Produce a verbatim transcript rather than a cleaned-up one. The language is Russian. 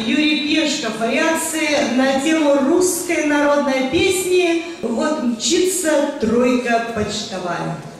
Юрий Пешков, вариации на тему русской народной песни «Вот мчится тройка почтовая».